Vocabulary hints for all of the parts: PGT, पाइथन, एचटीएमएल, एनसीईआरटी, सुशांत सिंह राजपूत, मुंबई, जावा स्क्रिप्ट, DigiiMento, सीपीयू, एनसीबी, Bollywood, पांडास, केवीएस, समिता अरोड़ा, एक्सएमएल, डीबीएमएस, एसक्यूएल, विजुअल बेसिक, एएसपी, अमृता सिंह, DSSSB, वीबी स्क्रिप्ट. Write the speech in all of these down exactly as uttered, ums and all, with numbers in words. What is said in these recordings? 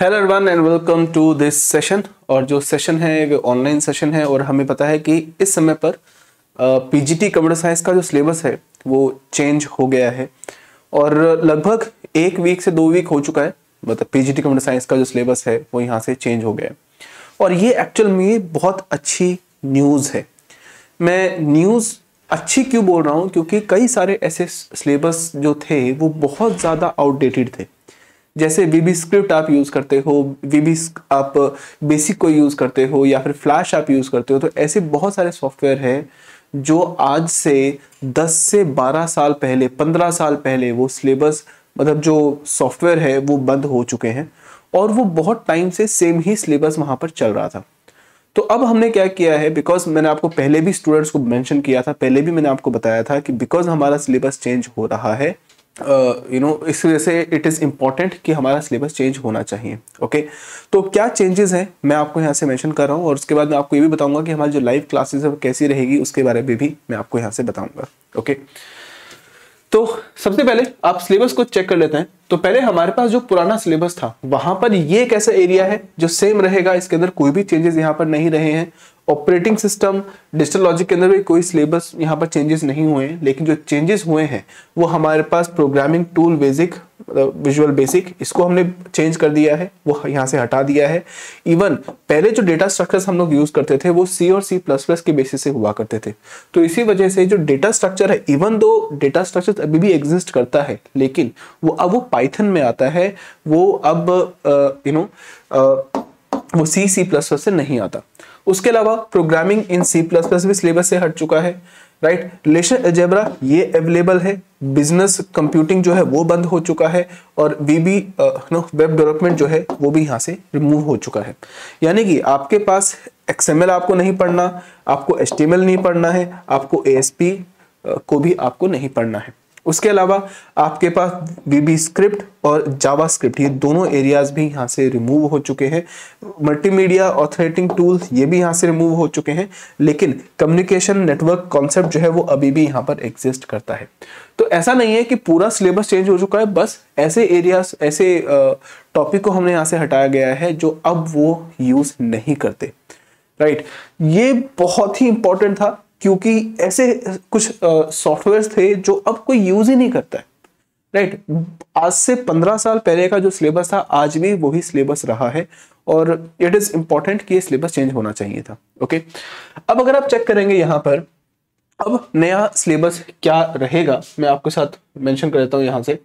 Hello everyone and welcome to this session. और जो session है वो ऑनलाइन सेशन है और हमें पता है कि इस समय पर पीजीटी कंप्यूटर साइंस का जो सिलेबस है वो चेंज हो गया है और लगभग एक वीक से दो वीक हो चुका है, मतलब पीजीटी कंप्यूटर साइंस का जो सिलेबस है वो यहाँ से चेंज हो गया है और ये एक्चुअल में बहुत अच्छी न्यूज़ है। मैं न्यूज़ अच्छी क्यों बोल रहा हूँ, क्योंकि कई सारे ऐसे सिलेबस जो थे वो बहुत ज़्यादा आउटडेटेड थे। जैसे वीबी स्क्रिप्ट आप यूज़ करते हो, वीबी आप बेसिक को यूज़ करते हो या फिर फ्लैश आप यूज़ करते हो, तो ऐसे बहुत सारे सॉफ्टवेयर हैं जो आज से दस से बारह साल पहले, पंद्रह साल पहले वो सिलेबस, मतलब जो सॉफ्टवेयर है वो बंद हो चुके हैं और वो बहुत टाइम से सेम ही सिलेबस वहाँ पर चल रहा था। तो अब हमने क्या किया है, बिकॉज मैंने आपको पहले भी स्टूडेंट्स को मैंशन किया था, पहले भी मैंने आपको बताया था कि बिकॉज हमारा सिलेबस चेंज हो रहा है, यू नो इस वजह से इट इज़ इम्पॉर्टेंट कि हमारा सिलेबस चेंज होना चाहिए। Okay okay? तो क्या चेंजेस हैं मैं आपको यहाँ से मेंशन कर रहा हूँ और उसके बाद मैं आपको ये भी बताऊँगा कि हमारी जो लाइव क्लासेस है कैसी रहेगी, उसके बारे में भी मैं आपको यहाँ से बताऊँगा। Okay okay? तो सबसे पहले आप सिलेबस को चेक कर लेते हैं। तो पहले हमारे पास जो पुराना सिलेबस था वहाँ पर ये एक ऐसा एरिया है जो सेम रहेगा, इसके अंदर कोई भी चेंजेस यहाँ पर नहीं रहे हैं। ऑपरेटिंग सिस्टम, डिजिटल लॉजिक के अंदर भी कोई सिलेबस यहाँ पर चेंजेस नहीं हुए हैं, लेकिन जो चेंजेस हुए हैं वो हमारे पास programming tool basic, विजुअल बेसिक, इसको हमने चेंज कर दिया है, वो यहाँ से हटा दिया है। इवन पहले जो डेटा स्ट्रक्चर्स हम लोग यूज़ करते थे वो सी और सी प्लस प्लस के बेसिस से हुआ करते थे, तो इसी वजह से जो डेटा स्ट्रक्चर है, इवन दो डेटा स्ट्रक्चर अभी भी एग्जिस्ट करता है लेकिन वो अब वो पाइथन में आता है, वो अब यू नो वो सी सी प्लस प्लस से नहीं आता। उसके अलावा programming in C plus plus भी सिलेबस से हट चुका है, राइट। रिलेशनल अलजेब्रा ये अवेलेबल है, बिजनेस कंप्यूटिंग जो है वो बंद हो चुका है और वीबी नो वेब डेवलपमेंट जो है वो भी यहाँ से रिमूव हो चुका है। यानी कि आपके पास एक्सएमएल आपको नहीं पढ़ना, आपको एचटीएमएल नहीं पढ़ना है, आपको एएसपी को भी आपको नहीं पढ़ना है। उसके अलावा आपके पास वीबी स्क्रिप्ट और जावा स्क्रिप्ट ये दोनों एरियाज भी यहाँ से रिमूव हो चुके हैं। मल्टीमीडिया ऑथरेटिंग टूल ये भी यहाँ से रिमूव हो चुके हैं, लेकिन कम्युनिकेशन नेटवर्क कॉन्सेप्ट जो है वो अभी भी यहाँ पर एग्जिस्ट करता है। तो ऐसा नहीं है कि पूरा सिलेबस चेंज हो चुका है, बस ऐसे एरियाज, ऐसे टॉपिक को हमने यहाँ से हटाया गया है जो अब वो यूज़ नहीं करते, राइट। ये बहुत ही इंपॉर्टेंट था क्योंकि ऐसे कुछ सॉफ्टवेयर्स थे जो अब कोई यूज ही नहीं करता है, राइट। आज से पंद्रह साल पहले का जो सिलेबस था आज भी वही सिलेबस रहा है और इट इज इम्पॉर्टेंट कि ये सिलेबस चेंज होना चाहिए था। ओके, अब अगर आप चेक करेंगे यहाँ पर अब नया सिलेबस क्या रहेगा मैं आपके साथ मेंशन कर देता हूँ यहाँ से।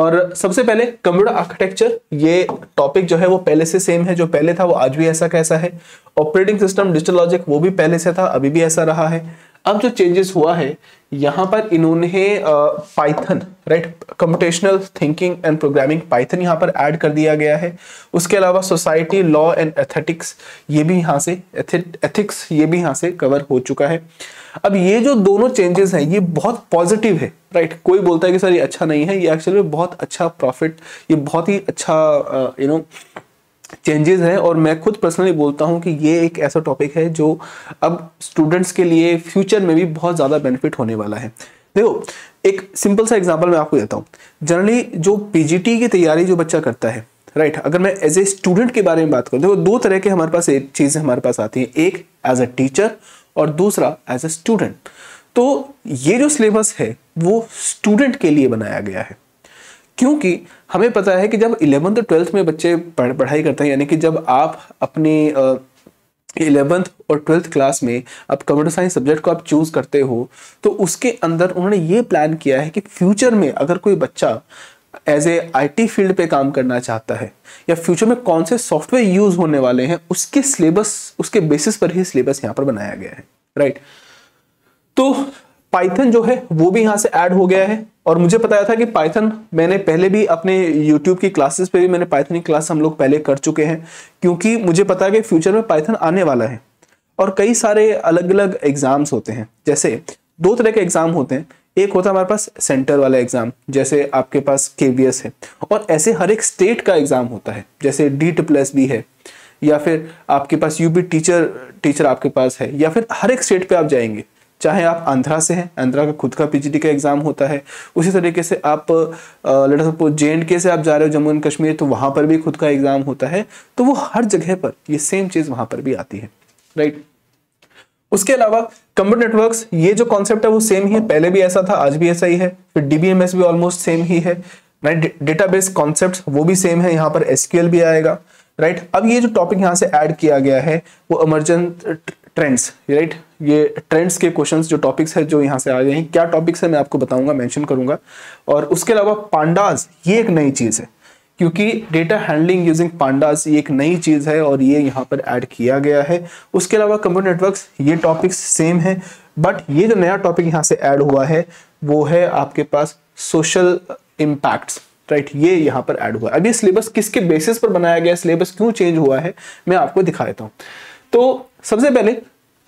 और सबसे पहले कंप्यूटर आर्किटेक्चर ये टॉपिक जो है वो पहले से सेम है, जो पहले था वो आज भी ऐसा कैसा है। ऑपरेटिंग सिस्टम, डिजिटल लॉजिक वो भी पहले से था, अभी भी ऐसा रहा है। अब जो चेंजेस हुआ है यहाँ पर इन्होंने पाइथन, right, computational thinking and programming पाइथन यहाँ पर ऐड कर दिया गया है। उसके अलावा सोसाइटी, लॉ एंड एथेटिक्स ये भी यहाँ से, एथिक्स ये भी यहाँ से कवर हो चुका है। अब ये जो दोनों चेंजेस हैं ये बहुत पॉजिटिव है, राइट। कोई बोलता है कि सर ये अच्छा नहीं है, ये एक्चुअली बहुत अच्छा प्रॉफिट, ये बहुत ही अच्छा यू नो चेंजेस हैं और मैं खुद पर्सनली बोलता हूं कि ये एक ऐसा टॉपिक है जो अब स्टूडेंट्स के लिए फ्यूचर में भी बहुत ज़्यादा बेनिफिट होने वाला है। देखो एक सिंपल सा एग्जांपल मैं आपको देता हूँ। जनरली जो पीजीटी की तैयारी जो बच्चा करता है, राइट, अगर मैं एज ए स्टूडेंट के बारे में बात करूँ, देखो दो तरह के हमारे पास एक चीज़ें हमारे पास आती हैं, एक एज अ टीचर और दूसरा एज अ स्टूडेंट। तो ये जो सिलेबस है वो स्टूडेंट के लिए बनाया गया है क्योंकि हमें पता है कि जब इलेवंथ और ट्वेल्थ में बच्चे पढ़ पढ़ाई करते हैं, यानी कि जब आप अपने इलेवंथ और ट्वेल्थ क्लास में आप कंप्यूटर साइंस सब्जेक्ट को आप चूज़ करते हो, तो उसके अंदर उन्होंने ये प्लान किया है कि फ्यूचर में अगर कोई बच्चा एज ए आईटी फील्ड पे काम करना चाहता है या फ्यूचर में कौन से सॉफ्टवेयर यूज़ होने वाले हैं उसके सिलेबस, उसके बेसिस पर ही सिलेबस यहाँ पर बनाया गया है, राइट। तो पाइथन जो है वो भी यहाँ से ऐड हो गया है और मुझे पता था कि पाइथन, मैंने पहले भी अपने यूट्यूब की क्लासेस पे भी मैंने पाइथन की क्लास हम लोग पहले कर चुके हैं क्योंकि मुझे पता है कि फ्यूचर में पाइथन आने वाला है। और कई सारे अलग अलग एग्जाम्स होते हैं, जैसे दो तरह के एग्जाम होते हैं, एक होता है हमारे पास सेंटर वाला एग्जाम, जैसे आपके पास केवीएस है, और ऐसे हर एक स्टेट का एग्जाम होता है, जैसे डी ट्रिपल एस बी है या फिर आपके पास यूपी टीचर टीचर आपके पास है, या फिर हर एक स्टेट पर आप जाएंगे चाहे आप आंध्रा से हैं, आंध्रा का खुद का पीजीटी का एग्जाम होता है, उसी तरीके से आप let us suppose J and K से आप जा रहे हो जम्मू एंड कश्मीर, तो वहाँ पर भी खुद का एग्जाम होता है। तो वो हर जगह पर ये सेम चीज़ वहाँ पर भी आती है, राइट। उसके अलावा कंप्यूटर नेटवर्क्स, ये जो कॉन्सेप्ट है वो सेम ही है, पहले भी ऐसा था, आज भी ऐसा ही है। फिर डीबीएमएस भी ऑलमोस्ट सेम ही है, राइट। डेटाबेस कॉन्सेप्ट्स वो भी सेम है, यहाँ पर एसक्यूएल भी आएगा, राइट। अब ये जो टॉपिक यहाँ से ऐड किया गया है वो इमरजेंट ट्रेंड्स, राइट। ये ट्रेंड्स के क्वेश्चंस जो टॉपिक्स है जो यहाँ से आ गए हैं, क्या टॉपिक्स है मैं आपको बताऊंगा, मेंशन करूंगा। और उसके अलावा पांडास, ये एक नई चीज़ है, क्योंकि डेटा हैंडलिंग यूजिंग पांडास ये एक नई चीज़ है और ये यहाँ पर ऐड किया गया है। उसके अलावा कंप्यूटर नेटवर्क्स, ये टॉपिक्स सेम है, बट ये जो नया टॉपिक यहाँ से ऐड हुआ है वो है आपके पास सोशल इम्पैक्ट्स, राइट। ये यहाँ पर ऐड हुआ है। अब ये सिलेबस किसके बेसिस पर बनाया गया है, सिलेबस क्यों चेंज हुआ है, मैं आपको दिखा देता हूँ। तो सबसे पहले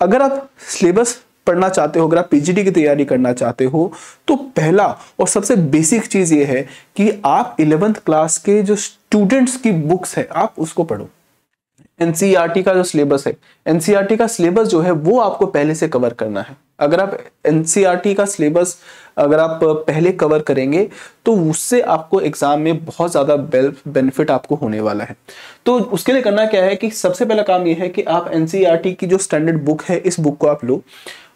अगर आप सिलेबस पढ़ना चाहते हो, अगर आप पीजीटी की तैयारी करना चाहते हो, तो पहला और सबसे बेसिक चीज़ ये है कि आप इलेवेंथ क्लास के जो स्टूडेंट्स की बुक्स है आप उसको पढ़ो। एनसीईआरटी का जो सिलेबस है, एनसीईआरटी का सिलेबस जो है वो आपको पहले से कवर करना है। अगर आप एनसीईआरटी का सिलेबस अगर आप पहले कवर करेंगे तो उससे आपको एग्जाम में बहुत ज़्यादा बेनिफिट आपको होने वाला है। तो उसके लिए करना क्या है कि सबसे पहला काम ये है कि आप एनसीईआरटी की जो स्टैंडर्ड बुक है इस बुक को आप लो,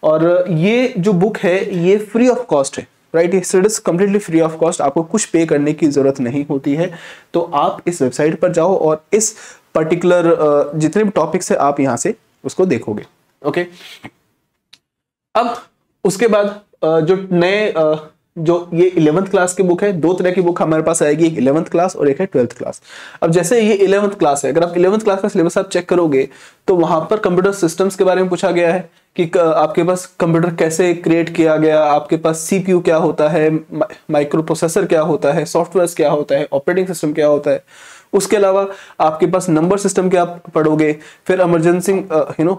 और ये जो बुक है ये फ्री ऑफ कॉस्ट है, right. It is completely free of cost, आपको कुछ पे करने की ज़रूरत नहीं होती है। तो आप इस वेबसाइट पर जाओ और इस पर्टिकुलर जितने भी टॉपिक्स है आप यहाँ से उसको देखोगे, ओके। अब उसके बाद जो नए जो ये इलेवेंथ क्लास की बुक है, दो तरह की बुक हमारे पास आएगी, एक इलेवेंथ क्लास और एक है ट्वेल्थ क्लास। अब जैसे ये इलेवेंथ क्लास है, अगर आप इलेवेंथ क्लास का सिलेबस आप चेक करोगे तो वहाँ पर कंप्यूटर सिस्टम्स के बारे में पूछा गया है कि आपके पास कंप्यूटर कैसे क्रिएट किया गया, आपके पास सीपीयू क्या होता है, माइक्रो प्रोसेसर क्या होता है, सॉफ्टवेयर क्या होता है, ऑपरेटिंग सिस्टम क्या होता है। उसके अलावा आपके पास नंबर सिस्टम क्या आप पढ़ोगे, फिर इमरजेंसी यू नो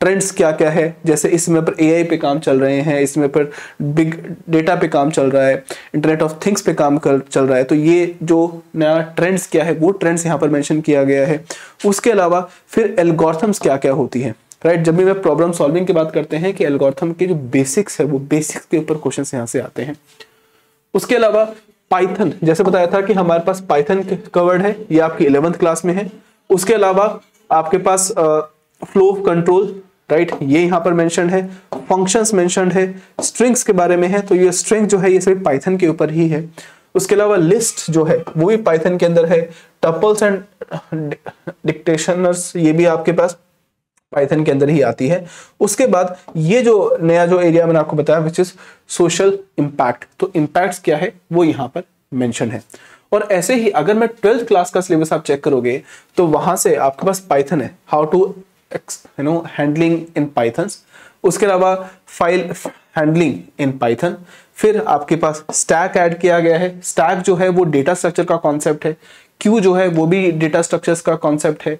ट्रेंड्स क्या क्या है, जैसे इसमें पर एआई पे काम चल रहे हैं, इसमें पर बिग डेटा पे काम चल रहा है, इंटरनेट ऑफ थिंग्स पे काम कर चल रहा है। तो ये जो नया ट्रेंड्स क्या है वो ट्रेंड्स यहाँ पर मेंशन किया गया है। उसके अलावा फिर एल्गोरिथम्स क्या क्या होती है, राइट। जब भी मैं प्रॉब्लम सॉल्विंग की बात करते हैं कि एल्गोरिथम के जो बेसिक्स है वो बेसिक्स के ऊपर क्वेश्चन यहाँ से आते हैं। उसके अलावा पाइथन, जैसे बताया था कि हमारे पास पाइथन कवर्ड है, ये आपकी इलेवेंथ क्लास में है। उसके अलावा आपके पास फ्लो ऑफ कंट्रोल, राइट, ये यहाँ पर मेंशन है। फंक्शंस मेंशन है, स्ट्रिंग्स के बारे में है, तो ये स्ट्रिंग जो है ये सभी पाइथन के ऊपर ही है। उसके अलावा लिस्ट जो है वो भी पाइथन के अंदर है। टपल्स एंड डिक्टेशनर्स ये भी आपके पास पाइथन के अंदर ही आती है। उसके बाद ये जो नया जो एरिया मैंने आपको बताया विच इज सोशल इम्पैक्ट, तो इम्पैक्ट्स क्या है वो यहाँ पर मेंशन है। और ऐसे ही अगर मैं ट्वेल्थ क्लास का सिलेबस आप चेक करोगे तो वहाँ से आपके पास पाइथन है, how to you know handling in पाइथन, उसके अलावा फाइल हैंडलिंग इन पाइथन। फिर आपके पास स्टैक ऐड किया गया है, स्टैक जो है वो डेटा स्ट्रक्चर का कॉन्सेप्ट है, क्यू जो है वो भी डेटा स्ट्रक्चर्स का कॉन्सेप्ट है,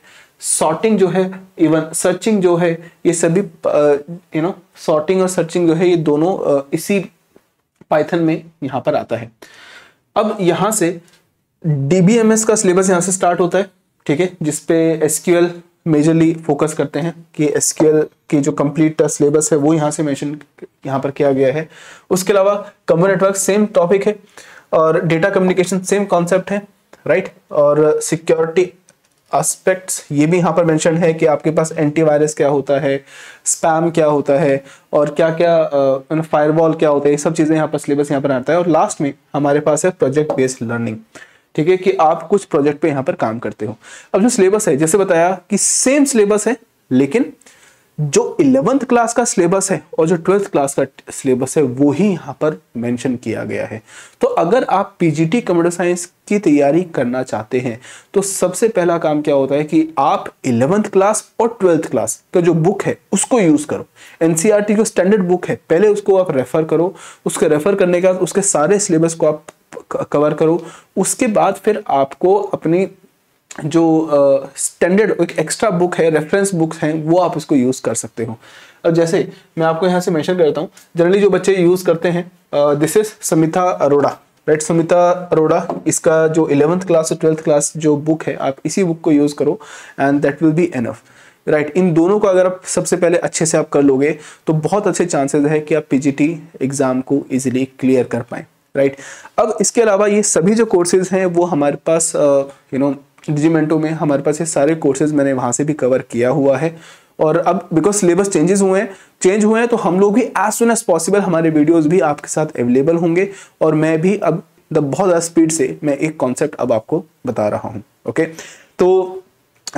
सॉर्टिंग जो है, इवन सर्चिंग जो है, ये सभी यू नो सॉर्टिंग और सर्चिंग जो है ये दोनों uh, इसी पाइथन में यहाँ पर आता है। अब यहाँ से डीबीएमएस का सिलेबस यहाँ से स्टार्ट होता है, ठीक है, जिसपे एसक्यूएल मेजरली फोकस करते हैं कि एसक्यूएल की जो कंप्लीट सिलेबस है वो यहाँ से मेंशन यहाँ पर किया गया है। उसके अलावा कंप्यूटर नेटवर्क सेम टॉपिक है और डेटा कम्युनिकेशन सेम कॉन्सेप्ट है, राइट। और सिक्योरिटी एस्पेक्ट्स ये भी यहाँ पर मेंशन है कि आपके पास एंटीवायरस क्या होता है, स्पैम क्या होता है और क्या क्या फायरवॉल क्या होता है, ये सब चीज़ें यहाँ पर सिलेबस यहाँ पर आता है। और लास्ट में हमारे पास है प्रोजेक्ट बेस्ड लर्निंग, ठीक है, कि आप कुछ प्रोजेक्ट पे यहाँ पर काम करते हो। अब जो सिलेबस है जैसे बताया कि सेम सिलेबस है, लेकिन जो इलेवेंथ क्लास का सिलेबस है और जो ट्वेल्थ क्लास का सिलेबस है वो ही यहाँ पर मेंशन किया गया है। तो अगर आप पीजीटी कंप्यूटर साइंस की तैयारी करना चाहते हैं तो सबसे पहला काम क्या होता है कि आप इलेवेंथ क्लास और ट्वेल्थ क्लास का जो बुक है उसको यूज़ करो। एनसीईआरटी जो स्टैंडर्ड बुक है पहले उसको आप रेफ़र करो, उसके रेफ़र करने के बाद उसके सारे सिलेबस को आप कवर करो। उसके बाद फिर आपको अपनी जो स्टैंडर्ड uh, एक एक्स्ट्रा बुक है, रेफरेंस बुक्स हैं, वो आप उसको यूज़ कर सकते हो। अब जैसे मैं आपको यहाँ से मेंशन करता हूँ, जनरली जो बच्चे यूज़ करते हैं, this is समिता अरोड़ा, right. समिता अरोड़ा, इसका जो इलेवेंथ क्लास और ट्वेल्थ क्लास जो बुक है आप इसी बुक को यूज़ करो and that will be enough. Right, इन दोनों को अगर आप सबसे पहले अच्छे से आप कर लोगे तो बहुत अच्छे चांसेस है कि आप पीजीटी एग्जाम को इजीली क्लियर कर पाए, राइट। अब इसके अलावा ये सभी जो कोर्सेज हैं वो हमारे पास यू नो डिजिमेंटो में हमारे पास ये सारे कोर्सेज मैंने वहाँ से भी कवर किया हुआ है। और अब बिकॉज सिलेबस चेंजेस हुए हैं चेंज हुए हैं तो हम लोग भी एज सुन एज पॉसिबल हमारे वीडियोस भी आपके साथ अवेलेबल होंगे। और मैं भी अब द बहुत ज़्यादा स्पीड से मैं एक कॉन्सेप्ट अब आपको बता रहा हूँ, ओके। तो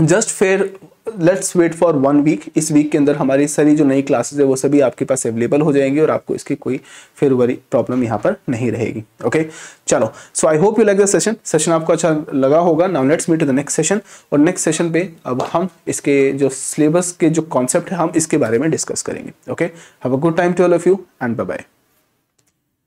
जस्ट फिर let's wait for one week. इस वीक के अंदर हमारी सारी जो नई क्लासेस है वो सभी आपके पास अवेलेबल हो जाएंगी और आपको इसकी कोई फिर वरी प्रॉब्लम यहाँ पर नहीं रहेगी, ओके। चलो, so I hope you like the session session आपको अच्छा लगा होगा। Now let's meet the next session, और नेक्स्ट सेशन पे अब हम इसके जो सिलेबस के जो कॉन्सेप्ट है हम इसके बारे में डिस्कस करेंगे, okay. Have a good time to all of you and bye bye.